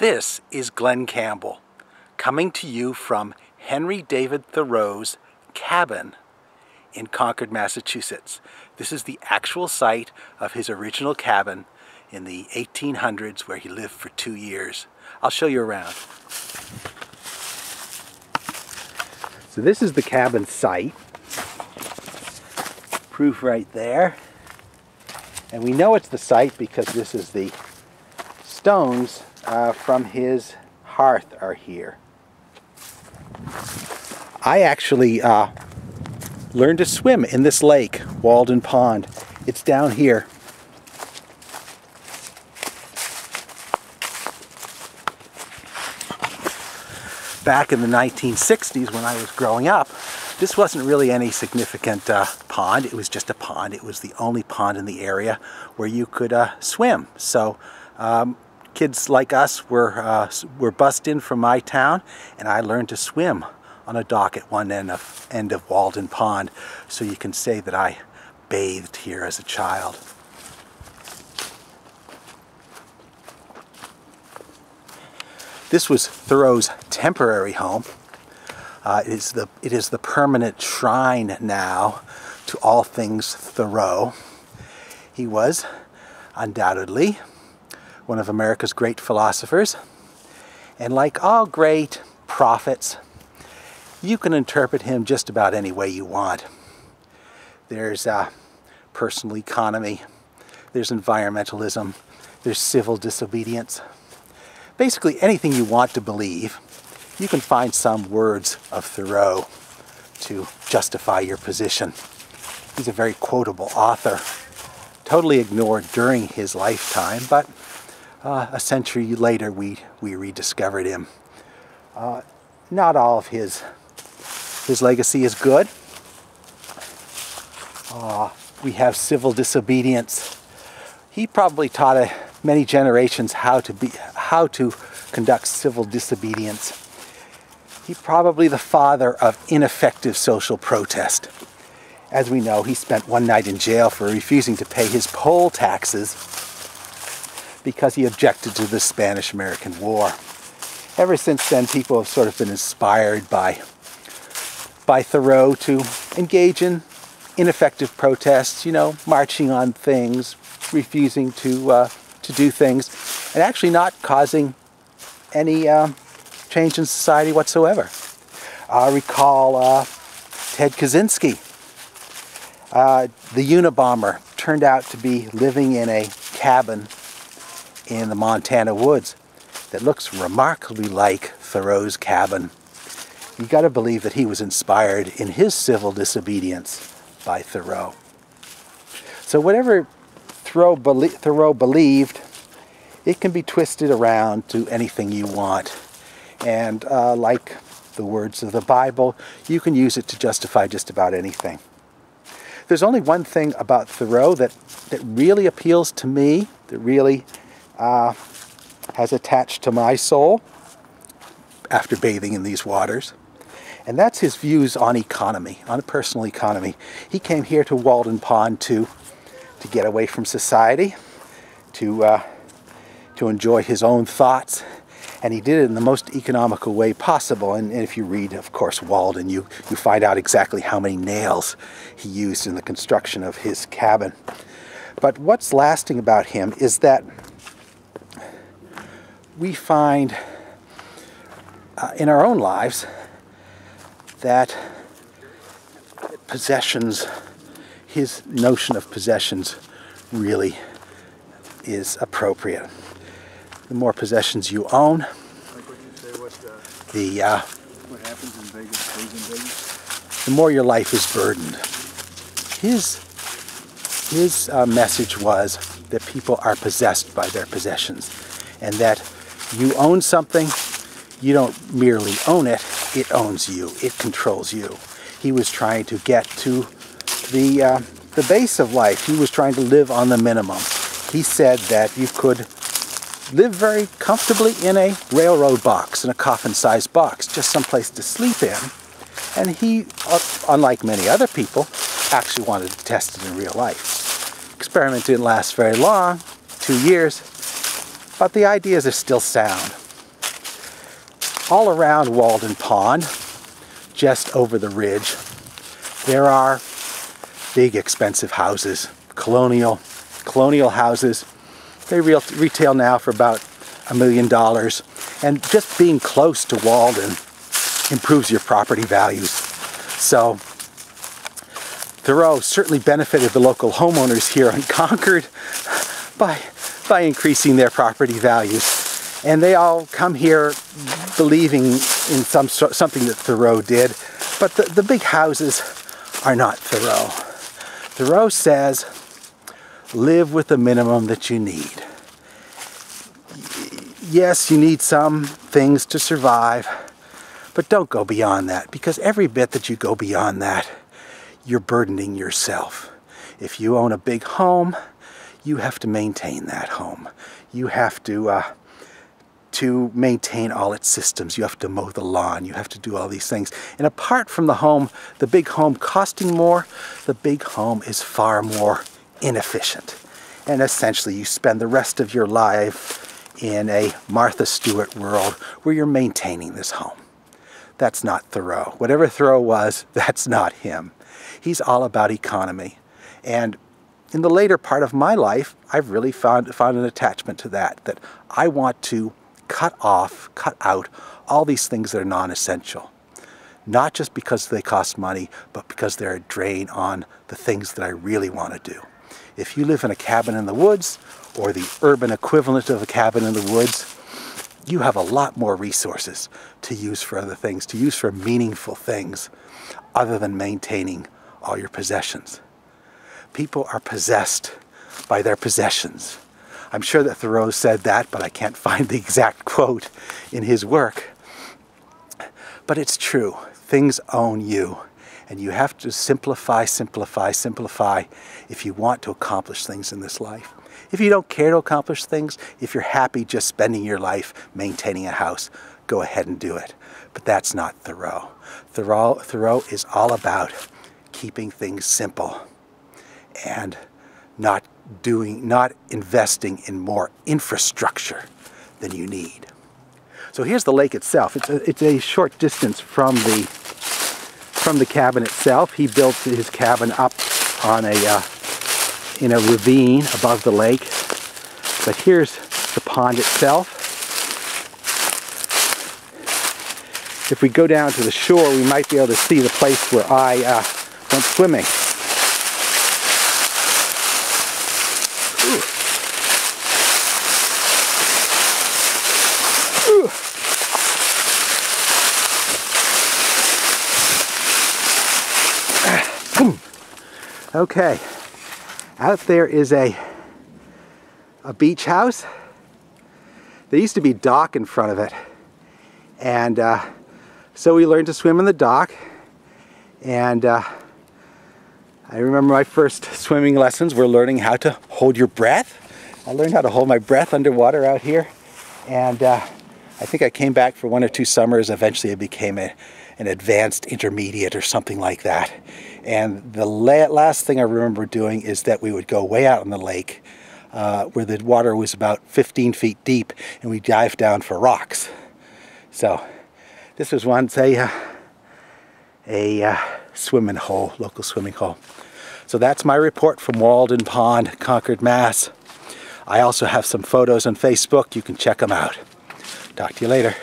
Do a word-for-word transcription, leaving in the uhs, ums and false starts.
This is Glenn Campbell, coming to you from Henry David Thoreau's cabin in Concord, Massachusetts. This is the actual site of his original cabin in the eighteen hundreds where he lived for two years. I'll show you around. So this is the cabin site. Proof right there. And we know it's the site because this is the stones uh, from his hearth are here. I actually uh, learned to swim in this lake, Walden Pond. It's down here. Back in the nineteen sixties when I was growing up, this wasn't really any significant uh, pond. It was just a pond. It was the only pond in the area where you could uh, swim. So um, kids like us were, uh, were bussed in from my town, and I learned to swim on a dock at one end of, end of Walden Pond. So you can say that I bathed here as a child. This was Thoreau's temporary home. Uh, it, is the, it is the permanent shrine now to all things Thoreau. He was undoubtedly one of America's great philosophers. And like all great prophets, you can interpret him just about any way you want. There's uh, personal economy, there's environmentalism, there's civil disobedience. Basically anything you want to believe, you can find some words of Thoreau to justify your position. He's a very quotable author, totally ignored during his lifetime, but uh, a century later we, we rediscovered him. Uh, not all of his, his legacy is good. Uh, we have civil disobedience. He probably taught a, many generations how to be how to conduct civil disobedience. He's probably the father of ineffective social protest. As we know, he spent one night in jail for refusing to pay his poll taxes because he objected to the Spanish-American War. Ever since then, people have sort of been inspired by, by Thoreau to engage in ineffective protests, you know, marching on things, refusing to uh, to do things, and actually not causing any um, change in society whatsoever. I recall uh, Ted Kaczynski. Uh, the Unabomber turned out to be living in a cabin in the Montana woods that looks remarkably like Thoreau's cabin. You got to believe that he was inspired in his civil disobedience by Thoreau. So whatever Thoreau, belie Thoreau believed, it can be twisted around to anything you want. And uh, like the words of the Bible, you can use it to justify just about anything. There's only one thing about Thoreau that, that really appeals to me, that really uh, has attached to my soul after bathing in these waters. And that's his views on economy, on personal economy. He came here to Walden Pond to to get away from society, to, uh, to enjoy his own thoughts. And he did it in the most economical way possible. And, and if you read, of course, Walden, you, you find out exactly how many nails he used in the construction of his cabin. But what's lasting about him is that we find uh, in our own lives that possessions, his notion of possessions really is appropriate. The more possessions you own, like what you say, what the, the uh, what happens in Vegas stays in Vegas, the more your life is burdened. His his uh, message was that people are possessed by their possessions, and that you own something, you don't merely own it; it owns you, it controls you. He was trying to get to The, uh, the base of life. He was trying to live on the minimum. He said that you could live very comfortably in a railroad box, in a coffin-sized box, just someplace to sleep in. And he, uh, unlike many other people, actually wanted to test it in real life. Experiment didn't last very long, two years, but the ideas are still sound. all around Walden Pond, just over the ridge, there are big expensive houses, colonial, colonial houses. They real, retail now for about a million dollars. And just being close to Walden improves your property values. So Thoreau certainly benefited the local homeowners here on Concord by, by increasing their property values. And they all come here believing in some something that Thoreau did. But the, the big houses are not Thoreau. Thoreau says, live with the minimum that you need. Yes, you need some things to survive, but don't go beyond that, because every bit that you go beyond that, you're burdening yourself. If you own a big home, you have to maintain that home. You have to... Uh, to maintain all its systems. You have to mow the lawn, you have to do all these things. And apart from the home, the big home costing more, the big home is far more inefficient. And essentially you spend the rest of your life in a Martha Stewart world where you're maintaining this home. That's not Thoreau. Whatever Thoreau was, that's not him. He's all about economy. And in the later part of my life, I've really found, found an attachment to that, that I want to cut off, cut out all these things that are non-essential. Not just because they cost money, but because they're a drain on the things that I really want to do. If you live in a cabin in the woods, or the urban equivalent of a cabin in the woods, you have a lot more resources to use for other things, to use for meaningful things, other than maintaining all your possessions. People are possessed by their possessions. I'm sure that Thoreau said that, but I can't find the exact quote in his work. But it's true. Things own you, and you have to simplify, simplify, simplify if you want to accomplish things in this life. If you don't care to accomplish things, if you're happy just spending your life maintaining a house, go ahead and do it. But that's not Thoreau. Thoreau, Thoreau is all about keeping things simple and not doing, not investing in more infrastructure than you need. So here's the lake itself. It's a, it's a short distance from the from the cabin itself. He built his cabin up on a uh, in a ravine above the lake. But here's the pond itself. If we go down to the shore, we might be able to see the place where I uh, went swimming. Okay, out there is a a beach house. There used to be a dock in front of it, and uh, so we learned to swim in the dock. And uh, I remember my first swimming lessons were learning how to hold your breath. I learned how to hold my breath underwater out here, and uh, I think I came back for one or two summers. Eventually, I became a an advanced intermediate or something like that. And the la last thing I remember doing is that we would go way out on the lake uh, where the water was about fifteen feet deep, and we dive down for rocks. So this was once a, uh, a uh, swimming hole, local swimming hole. So that's my report from Walden Pond, Concord, Mass. I also have some photos on Facebook. You can check them out. Talk to you later.